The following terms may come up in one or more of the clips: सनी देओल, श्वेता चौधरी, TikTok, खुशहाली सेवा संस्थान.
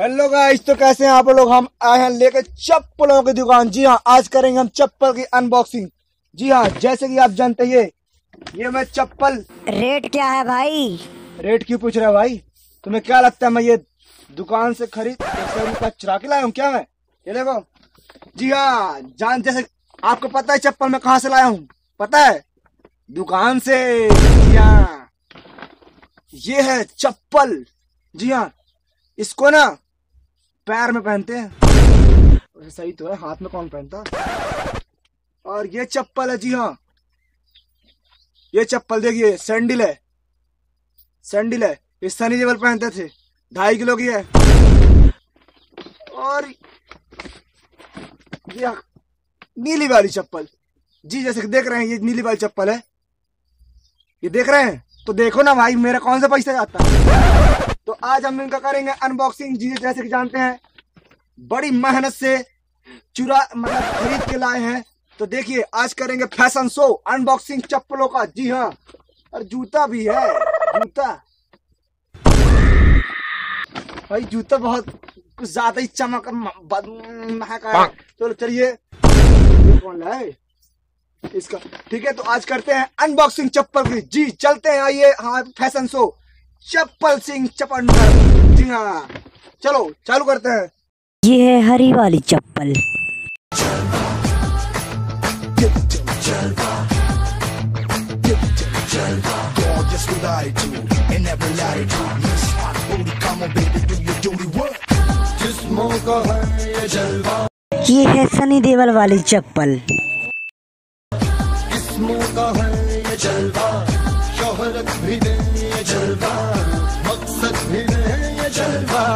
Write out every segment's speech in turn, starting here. Hello guys, तो कैसे हैं आप लोग। हम आए हैं लेकर चप्पलों की दुकान। जी हाँ, आज करेंगे हम चप्पल की अनबॉक्सिंग। जी हाँ, जैसे कि आप जानते हैं ये मैं चप्पल। रेट क्या है भाई? रेट क्यों पूछ रहे हो भाई? तुम्हें क्या लगता है मैं ये दुकान से खरीद 100 रुपये चुरा के लाया हूँ क्या? मैं ये देखो। जी हाँ जान, जैसे आपको पता है चप्पल मैं कहाँ से लाया हूँ, पता है? दुकान से। जी हाँ, ये है चप्पल। जी हाँ, इसको ना पैर में पहनते हैं। सही तो है, हाथ में कौन पहनता। और ये चप्पल है। जी हाँ, ये चप्पल देखिए, सैंडल है। सैंडल है, ये सनी देओल पहनते थे। 2.5 किलो की है। और ये नीली वाली चप्पल। जी जैसे देख रहे हैं, ये नीली वाली चप्पल है। ये देख रहे हैं तो देखो ना भाई, मेरा कौन सा पैसा जाता है। तो आज हम इनका करेंगे अनबॉक्सिंग। जी जैसे कि जानते हैं बड़ी मेहनत से खरीद के लाए हैं। तो देखिए आज करेंगे फैशन शो अनबॉक्सिंग चप्पलों का। जी हाँ, और जूता भी है। जूता भाई, जूता बहुत कुछ ज्यादा ही चमक महक है। चलो चलिए, कौन लाए इसका? ठीक है, तो आज करते हैं अनबॉक्सिंग चप्पल की। जी चलते हैं, आइए। हाँ, फैशन शो चप्पल सिंह चपंडर। जी हाँ, चलो चालू करते हैं। ये है हरी वाली चप्पल। ये है सनी देओल वाली चप्पल। शोहरत भी दे ये जलवा, मकसद भी दे ये जलवा।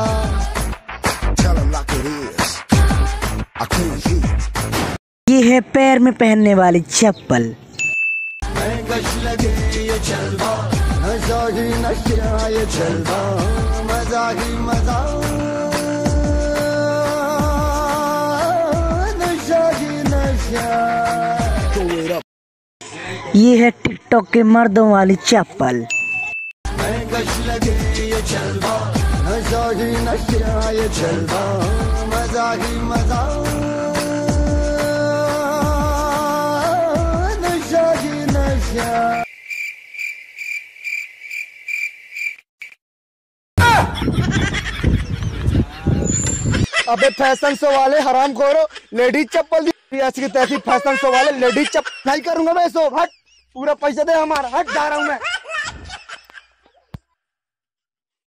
ये है पैर में पहनने वाली चप्पल। मजा ही मजा, नशा ही नशा। ये है टिकटॉक के मर्दों वाली चप्पल। अबे फैशन शो वाले हरामखोरों, लेडीज चप्पल दी ऐसी की तैसी। फैशन शो वाले लेडीज चप्पल नहीं करूंगा मैं। सो हट, पूरा पैसा दे हमारा। हट, जा रहा हूँ मैं।